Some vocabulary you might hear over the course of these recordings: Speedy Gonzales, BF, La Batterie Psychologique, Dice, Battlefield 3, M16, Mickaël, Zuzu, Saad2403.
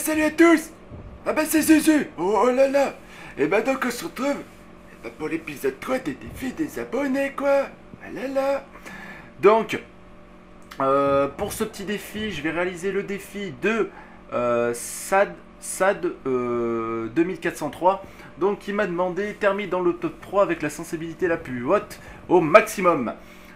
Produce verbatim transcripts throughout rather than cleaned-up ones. salut à tous. Ah bah c'est Zuzu. Oh, oh là là. Et bah donc on se retrouve et bah, pour l'épisode trois des défis des abonnés quoi. Ah là là. Donc euh, pour ce petit défi je vais réaliser le défi de euh, Saad vingt-quatre cent trois. Donc il m'a demandé termine dans le top trois avec la sensibilité la plus haute au maximum.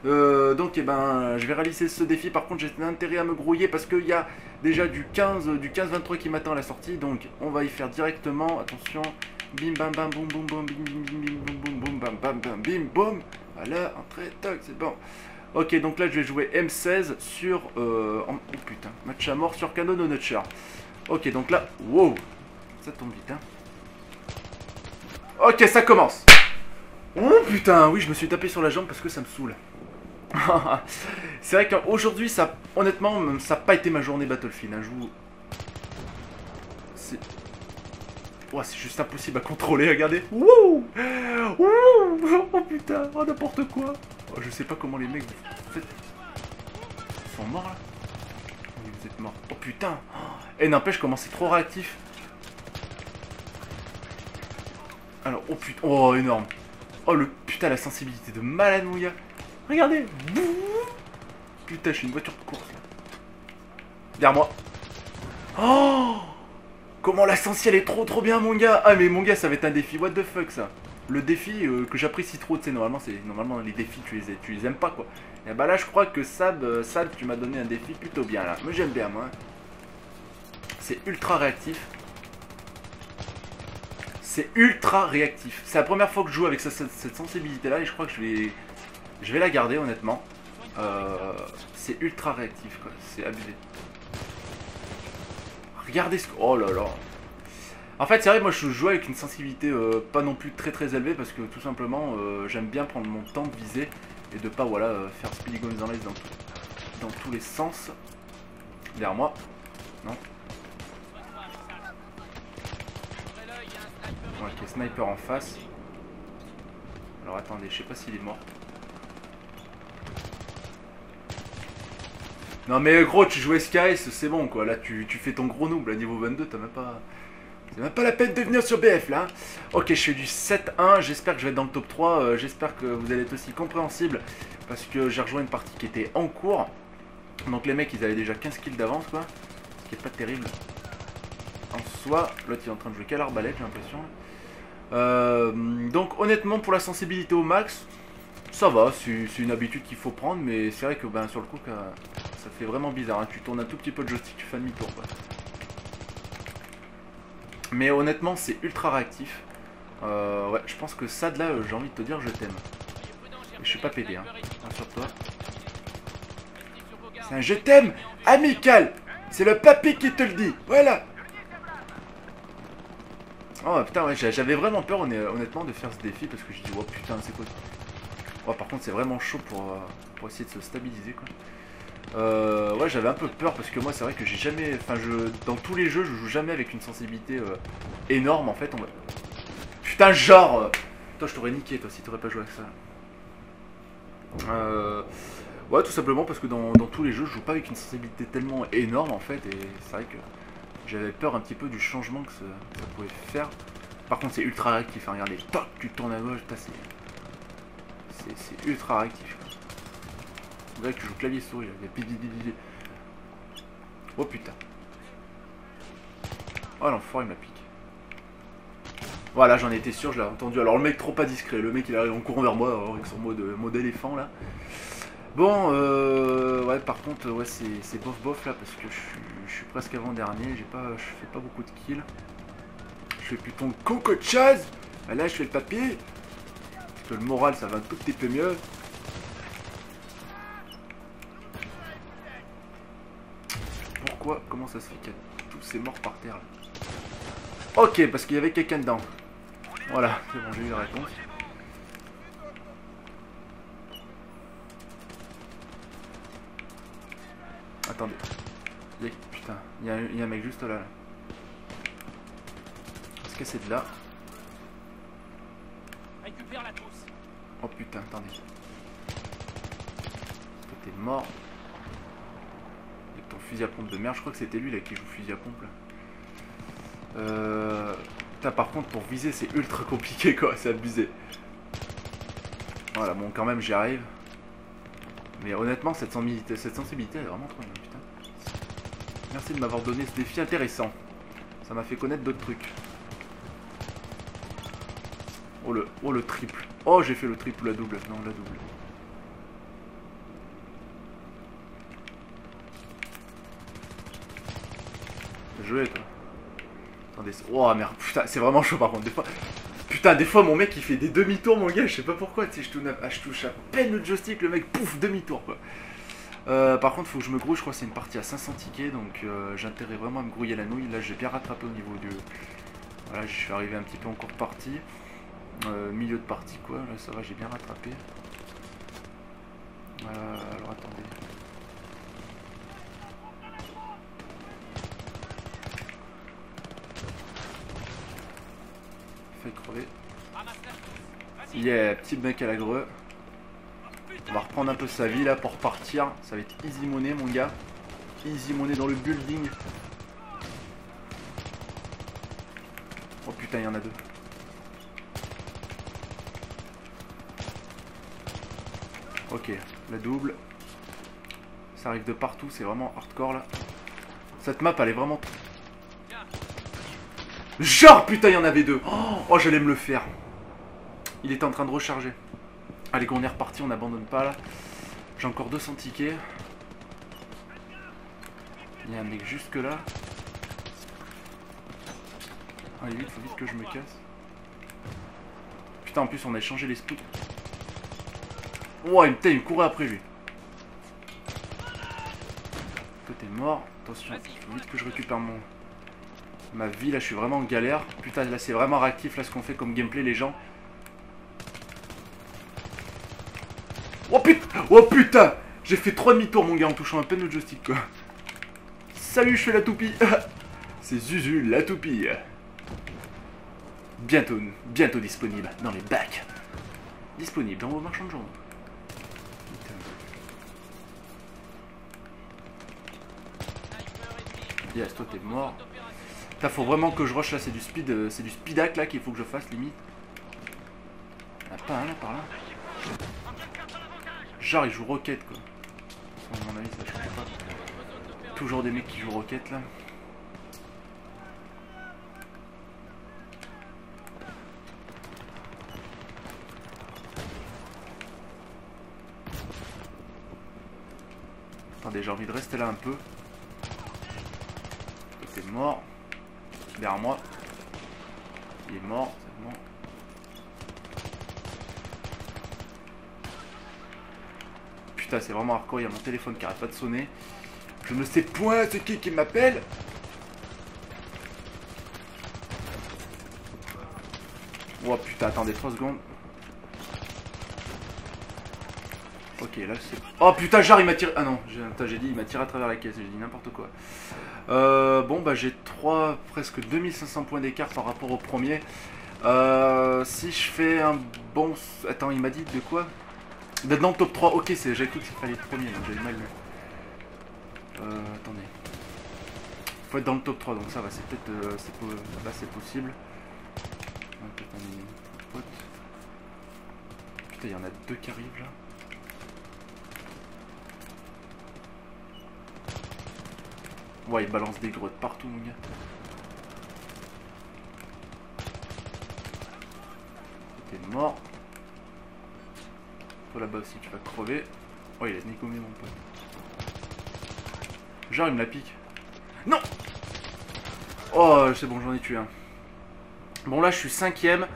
Euh, donc eh ben, je vais réaliser ce défi. Par contre j'ai intérêt à me grouiller parce qu'il y a déjà du quinze vingt-trois qui m'attend à la sortie. Donc on va y faire directement. Attention. Bim bam bam boum boum boum bim bim bim boum boum bam bam bam bim boum. Voilà, entrée, toc, c'est bon. Ok, donc là je vais jouer M seize sur euh, en, oh putain, match à mort sur canon au nutcher. Ok, donc là, wow, ça tombe vite hein. Ok, ça commence. Oh putain, oui je me suis tapé sur la jambe parce que ça me saoule. C'est vrai qu'aujourd'hui, ça, honnêtement, ça n'a pas été ma journée Battlefield. Hein. Je vous... C'est... Oh, c'est juste impossible à contrôler, regardez. Wouh! Wouh! Oh putain, oh, n'importe quoi. Oh, je sais pas comment les mecs vous faites... Ils sont morts là. Oui, vous êtes morts. Oh putain. Et n'empêche, comment c'est trop réactif. Alors, oh putain, oh énorme. Oh le putain, la sensibilité de malade mon gars. Regardez. Putain, je suis une voiture de course là. Derrière moi. Oh, comment la sensi elle est trop trop bien mon gars. Ah mais mon gars, ça va être un défi, what the fuck ça. Le défi euh, que j'apprécie trop, tu sais, normalement c'est normalement les défis tu les, tu les aimes pas quoi. Et bah là je crois que Sab, euh, Sab tu m'as donné un défi plutôt bien là. Mais j'aime bien moi. C'est ultra réactif. C'est ultra réactif. C'est la première fois que je joue avec cette, cette, cette sensibilité là et je crois que je vais... Je vais la garder honnêtement. Euh, c'est ultra réactif quoi, c'est abusé. Regardez ce... Oh là là. En fait c'est vrai, moi je joue avec une sensibilité euh, pas non plus très très élevée parce que tout simplement euh, j'aime bien prendre mon temps de viser et de pas voilà euh, faire speedy gomes dans les dans, tout, dans tous les sens. Derrière moi. Non. Bon, ok, sniper en face. Alors attendez, je sais pas s'il est mort. Non mais gros, tu joues S K S, c'est bon quoi, là tu, tu fais ton gros noob, là niveau vingt-deux, t'as même pas... C'est même pas la peine de venir sur B F là. Ok, je fais du sept un, j'espère que je vais être dans le top trois, euh, j'espère que vous allez être aussi compréhensible, parce que j'ai rejoint une partie qui était en cours, donc les mecs ils avaient déjà quinze kills d'avance quoi, ce qui est pas terrible. En soi, l'autre il est en train de jouer qu'à l'arbalète j'ai l'impression. Euh, donc honnêtement pour la sensibilité au max, ça va, c'est une habitude qu'il faut prendre, mais c'est vrai que ben, sur le coup... Ça fait vraiment bizarre, hein. Tu tournes un tout petit peu de joystick, tu fais demi-tour quoi. Mais honnêtement c'est ultra réactif. Euh, ouais, je pense que ça de là euh, j'ai envie de te dire je t'aime. Je suis pas pédé hein. Sur toi. C'est un je t'aime amical. C'est le papy qui te le dit. Voilà. Oh putain ouais, j'avais vraiment peur honnêtement de faire ce défi parce que je dis oh putain c'est quoi. Oh par contre c'est vraiment chaud pour, euh, pour essayer de se stabiliser quoi. Euh, ouais j'avais un peu peur parce que moi c'est vrai que j'ai jamais, enfin je, dans tous les jeux je joue jamais avec une sensibilité euh, énorme en fait on va... Putain genre euh... Toi je t'aurais niqué toi si t'aurais pas joué avec ça euh... Ouais tout simplement parce que dans, dans tous les jeux je joue pas avec une sensibilité tellement énorme en fait. Et c'est vrai que j'avais peur un petit peu du changement que ça, ça pouvait faire. Par contre c'est ultra réactif hein, regardez, toc, tu tournes à gauche, c'est ultra réactif. Là, tu joues clavier souris, là. Oh putain. Oh l'enfoiré il me la pique. Voilà j'en étais sûr, je l'ai entendu. Alors le mec trop pas discret, le mec il arrive en courant vers moi alors, avec son mode, mode éléphant là. Bon euh, ouais par contre ouais c'est bof bof là parce que je suis presque avant dernier, j'ai pas. Je fais pas beaucoup de kills. Je fais plutôt de con que de chose. Là je fais le papier. Parce que le moral ça va un tout petit peu mieux. Pourquoi, comment ça se fait qu'il y a tous ces morts par terre là. Ok, parce qu'il y avait quelqu'un dedans. Voilà, c'est bon, j'ai eu la réponse. Attendez. Putain, il y, a, il y a un mec juste là. là. Est-ce que c'est de là? Oh putain, attendez. T'es mort. Fusil à pompe de merde, je crois que c'était lui là qui joue fusil à pompe là. Euh... Putain, par contre, pour viser, c'est ultra compliqué, quoi. C'est abusé. Voilà, bon, quand même, j'y arrive. Mais honnêtement, cette sensibilité, cette sensibilité elle est vraiment trop bien, putain. Merci de m'avoir donné ce défi intéressant. Ça m'a fait connaître d'autres trucs. Oh le, oh le triple. Oh, j'ai fait le triple ou la double. Non, la double. Joué, toi. Attendez. Oh merde, putain, c'est vraiment chaud par contre. Des fois, putain, des fois mon mec il fait des demi-tours, mon gars. Je sais pas pourquoi. Tu sais, je, ah, je touche à peine le joystick, le mec, pouf, demi-tour quoi. Euh, par contre, faut que je me grouille. Je crois que c'est une partie à cinq cents tickets. Donc euh, j'ai intérêt vraiment à me grouiller la nouille. Là, j'ai bien rattrapé au niveau du. Voilà, je suis arrivé un petit peu en cours de partie. Euh, milieu de partie quoi, là ça va, j'ai bien rattrapé. Euh, alors attendez. Faites crever. Yeah, petit mec à la greu. On va reprendre un peu sa vie là pour repartir. Ça va être easy money mon gars. Easy money dans le building. Oh putain, il y en a deux. Ok, la double. Ça arrive de partout, c'est vraiment hardcore là. Cette map elle est vraiment... Genre putain, il y en avait deux. Oh, oh j'allais me le faire. Il était en train de recharger. Allez, on est reparti, on n'abandonne pas là. J'ai encore deux cents tickets. Il y a un mec jusque là. Allez vite, faut vite que je me casse. Putain, en plus on a échangé les scouts. Ouah, wow, il me courait après lui. T'es mort. Attention, il faut vite que je récupère mon... ma vie. Là, je suis vraiment en galère. Putain, là, c'est vraiment réactif, là, ce qu'on fait comme gameplay, les gens. Oh putain, oh putain, j'ai fait trois demi-tours, mon gars, en touchant à peine le joystick, quoi. Salut, je suis la toupie. C'est Zuzu, la toupie. Bientôt, bientôt disponible dans les bacs. Disponible dans vos marchands de journaux. Yes, toi t'es mort. Putain, faut vraiment que je rush là, c'est du speed, euh, c'est du speed hack là qu'il faut que je fasse limite. Ah, pas un là par là. Genre il joue roquette quoi. À mon avis, ça, je comprends pas. Toujours des mecs qui jouent roquette là. Attendez, j'ai envie de rester là un peu. C'est mort. Derrière moi. Il est mort, c'est bon. Putain, c'est vraiment hardcore, il y a mon téléphone qui arrête pas de sonner. Je ne sais point ce qui qui m'appelle. Oh putain, attendez trois secondes. Ok, là c'est... Oh putain, genre il m'a tiré... Ah non, j'ai dit il m'a tiré à travers la caisse, j'ai dit n'importe quoi. Euh, bon bah j'ai trois, presque deux mille cinq cents points d'écart par rapport au premier. Euh, si je fais un bon... Attends, il m'a dit de quoi? D'être dans le top trois, ok, j'ai cru que c'était les premiers, donc j'ai mal lu. Euh, attendez. Faut être dans le top trois, donc ça va, c'est peut-être... Euh, po... Là c'est possible. Putain, il y en a deux qui arrivent là. Ouais, il balance des grottes partout, mon gars. T'es mort. Toi là-bas aussi, tu vas crever. Oh, il a snicommé, mon pote. Genre, il me la pique. Non! Oh, c'est bon, j'en ai tué un. Bon, là, je suis cinquième.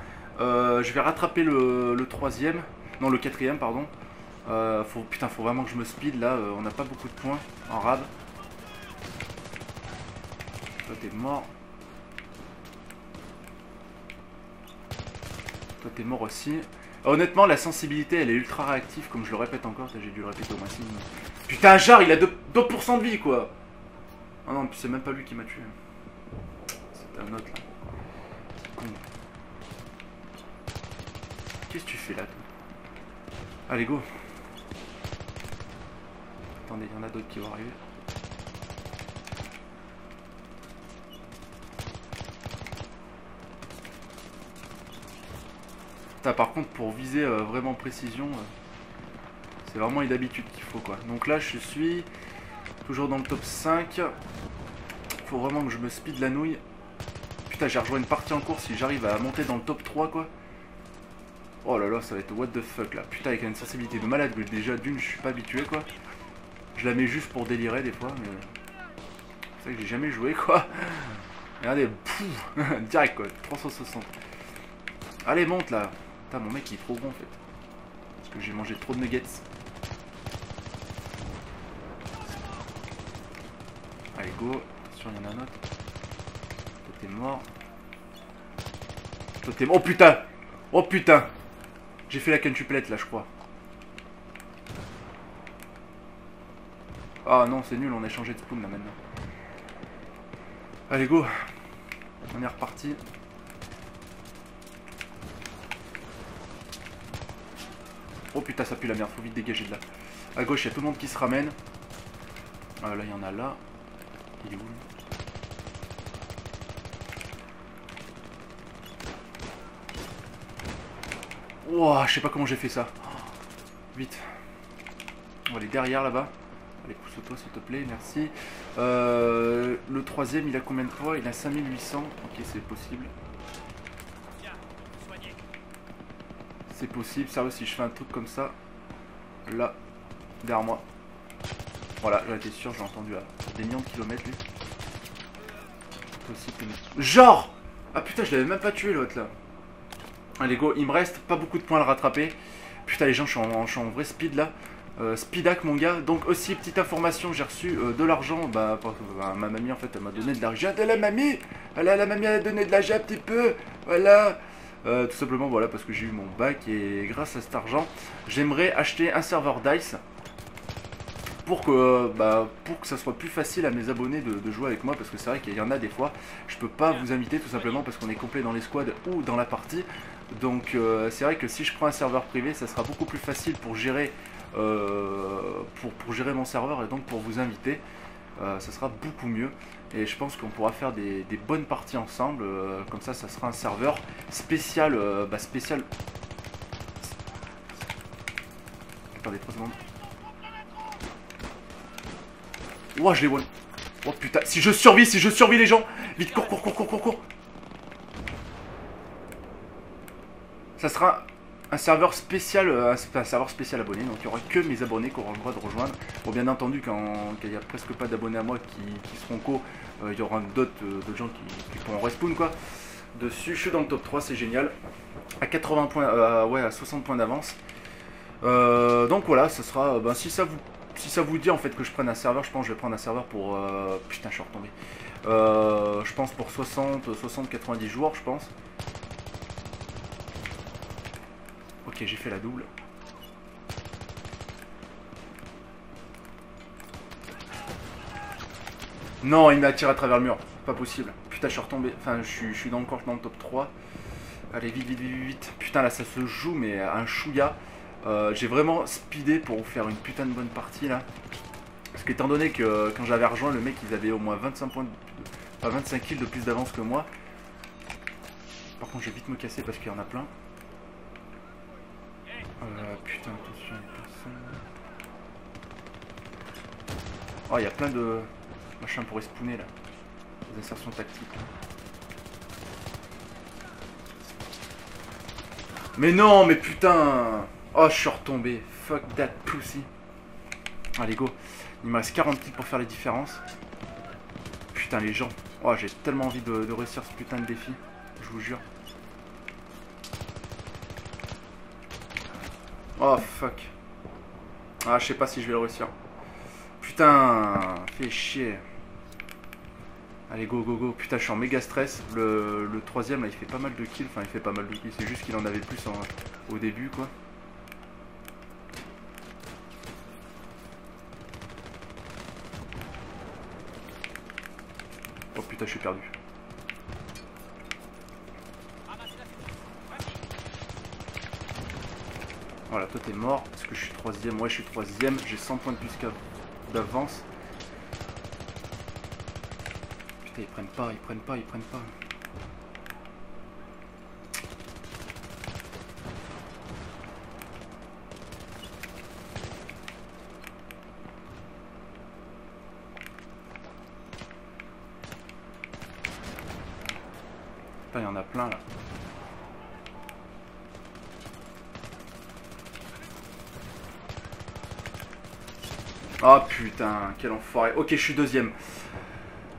Euh, je vais rattraper le, le troisième. Non, le quatrième, pardon. Euh, faut, putain, faut vraiment que je me speed, là. Euh, on n'a pas beaucoup de points en rab. Toi t'es mort. Toi t'es mort aussi. Honnêtement la sensibilité elle est ultra réactive, comme je le répète encore, j'ai dû le répéter au maximum. Putain, Jar il a deux pour cent de vie quoi. Ah non, c'est même pas lui qui m'a tué. C'est un autre là. Qu'est-ce que tu fais là toi? Allez go. Attendez, il y en a d'autres qui vont arriver. Ça par contre pour viser euh, vraiment précision, euh, c'est vraiment une habitude qu'il faut quoi. Donc là je suis toujours dans le top cinq. Faut vraiment que je me speed la nouille. Putain, j'ai rejoint une partie en course, si j'arrive à monter dans le top trois quoi. Oh là là, ça va être what the fuck là. Putain, avec une sensibilité de malade que déjà d'une je suis pas habitué quoi. Je la mets juste pour délirer des fois, mais c'est vrai que j'ai jamais joué quoi. Regardez, pff, direct quoi, trois cent soixante. Allez, monte là. Putain, mon mec il est trop bon en fait. Parce que j'ai mangé trop de nuggets. Allez, go. Attention, il y en a un autre. Toi t'es mort. Toi t'es mort. Oh putain. Oh putain. J'ai fait la quintuplette là, je crois. Ah non, c'est nul, on a changé de spawn là maintenant. Allez, go. On est reparti. Oh putain, ça pue la merde, faut vite dégager de là. A gauche, il y a tout le monde qui se ramène. Ah, là, il y en a là. Il est où? Ouah, je sais pas comment j'ai fait ça. Oh, vite. On va aller derrière là-bas. Allez, pousse-toi s'il te plaît, merci. Euh, le troisième, il a combien de poids? Il a cinq mille huit cents. Ok, c'est possible. C'est possible, sérieux, si je fais un truc comme ça. Là, derrière moi. Voilà, j'en étais sûr, j'ai entendu à des millions de kilomètres lui. Possible, mais... Genre! Ah putain, je l'avais même pas tué l'autre là. Allez, go, il me reste pas beaucoup de points à le rattraper. Putain, les gens, je suis en, je suis en vrai speed là. Euh, speedac mon gars. Donc aussi petite information, j'ai reçu euh, de l'argent, bah, bah ma mamie en fait elle m'a donné de l'argent. De la mamie, voilà, la mamie elle a donné de l'argent un petit peu, voilà, euh, tout simplement voilà parce que j'ai eu mon bac et grâce à cet argent j'aimerais acheter un serveur Dice pour que euh, bah, pour que ça soit plus facile à mes abonnés de, de jouer avec moi, parce que c'est vrai qu'il y en a des fois je peux pas vous inviter tout simplement parce qu'on est complet dans les squads ou dans la partie. Donc euh, c'est vrai que si je prends un serveur privé ça sera beaucoup plus facile pour gérer Euh, pour, pour gérer mon serveur et donc pour vous inviter, euh, ça sera beaucoup mieux et je pense qu'on pourra faire des, des bonnes parties ensemble, euh, comme ça ça sera un serveur spécial, euh, bah spécial. Attendez trois secondes. Ouah, je les won. Oh putain, si je survis, si je survis les gens, vite cours, cours, cours, cours, cours, cours. Ça sera... Un serveur spécial, un serveur spécial abonné, donc il n'y aura que mes abonnés qui auront le droit de rejoindre. Bon, bien entendu, quand il n'y a presque pas d'abonnés à moi qui, qui seront co, euh, il y aura d'autres euh, gens qui, qui pourront respawn quoi. Dessus, je suis dans le top trois, c'est génial. À quatre-vingts points, euh, ouais, à soixante points d'avance. Euh, donc voilà, ce sera, ben, si ça vous, si ça vous dit en fait que je prenne un serveur, je pense que je vais prendre un serveur pour, euh, putain, je suis retombé. Euh, je pense pour soixante, soixante, quatre-vingt-dix joueurs, je pense. Ok, j'ai fait la double. Non, il m'a tiré à travers le mur. Pas possible. Putain, je suis retombé. Enfin, je suis, je suis encore dans le top trois. Allez, vite, vite, vite, vite. Putain, là, ça se joue, mais un chouïa. Euh, j'ai vraiment speedé pour vous faire une putain de bonne partie, là. Parce que, étant donné que quand j'avais rejoint, le mec, ils avaient au moins vingt-cinq points, de, enfin, vingt-cinq kills de plus d'avance que moi. Par contre, je vais vite me casser parce qu'il y en a plein. Euh, putain, attention, personne. Oh, il y a plein de machins pour respawner là. Des insertions tactiques. Mais non, mais putain. Oh, je suis retombé. Fuck that pussy. Allez, go. Il me reste quarante kills pour faire les différences. Putain, les gens. Oh, j'ai tellement envie de, de réussir ce putain de défi. Je vous jure. Oh fuck. Ah, je sais pas si je vais le réussir. Putain, fais chier. Allez, go, go, go. Putain, je suis en méga stress. Le, le troisième, là, il fait pas mal de kills. Enfin, il fait pas mal de kills. C'est juste qu'il en avait plus en, au début, quoi. Oh putain, je suis perdu. Voilà, toi t'es mort, parce que je suis troisième, ouais je suis troisième, j'ai cent points de plus d'avance. Putain, ils prennent pas, ils prennent pas, ils prennent pas. Putain, il y en a plein là. Ah oh, putain, quel enfoiré. Ok, je suis deuxième.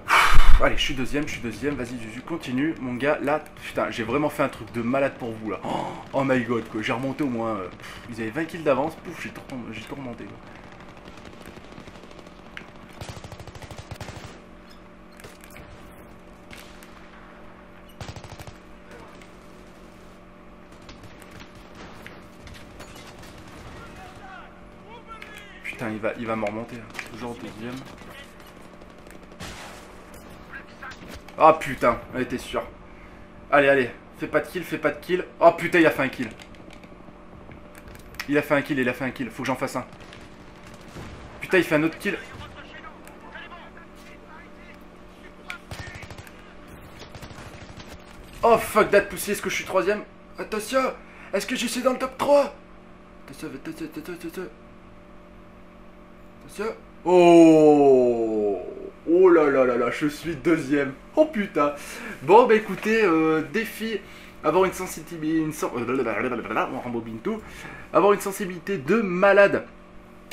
Pff, allez, je suis deuxième, je suis deuxième. Vas-y, Zuzu, continue. Mon gars, là, putain, j'ai vraiment fait un truc de malade pour vous, là. Oh, oh my god, quoi. J'ai remonté au moins... Euh, pff, ils avaient vingt kills d'avance. Pouf, j'ai tout remonté, quoi. Putain, il va, il va me remonter, hein. Toujours deuxième. Ah oh, putain, on était sûr. Allez, allez, fais pas de kill, fais pas de kill. Oh putain, il a fait un kill. Il a fait un kill, il a fait un kill. Faut que j'en fasse un. Putain, il fait un autre kill. Oh fuck that pussy, est-ce que je suis troisième? Attention, est-ce que je suis dans le top trois? Attention, attention, attention, attention. Oh, oh là là là là, je suis deuxième. Oh putain. Bon bah écoutez, euh, défi, avoir une sensibilité, une sen... on rembobine tout, avoir une sensibilité de malade.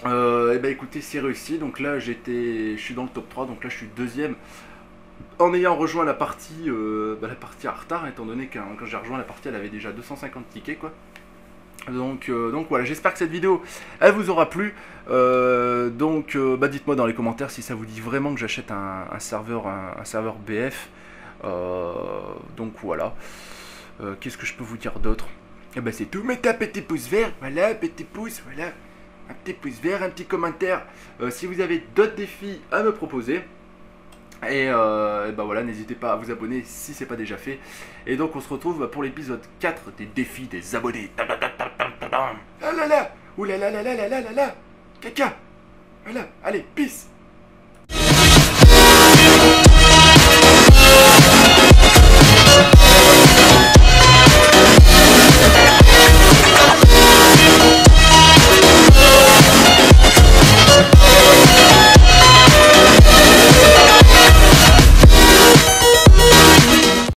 Euh, et bah écoutez, c'est réussi. Donc là j'étais, je suis dans le top trois, donc là je suis deuxième. En ayant rejoint la partie, euh, bah, la partie à retard, étant donné que quand j'ai rejoint la partie, elle avait déjà deux cent cinquante tickets quoi. Donc, euh, donc voilà, j'espère que cette vidéo, elle vous aura plu. Euh, donc euh, bah dites-moi dans les commentaires si ça vous dit vraiment que j'achète un, un, serveur, un, un serveur B F. Euh, donc voilà. Euh, Qu'est-ce que je peux vous dire d'autre? Et ben c'est tout. Mettez un petit pouce vert, voilà, un petit pouce, voilà. Un petit pouce vert, un petit commentaire. Euh, si vous avez d'autres défis à me proposer. Et, euh, et bah voilà, n'hésitez pas à vous abonner si c'est pas déjà fait. Et donc on se retrouve pour l'épisode quatre des défis des abonnés. Ah là là, ouh là là là là là là là là, caca. Voilà, allez, peace.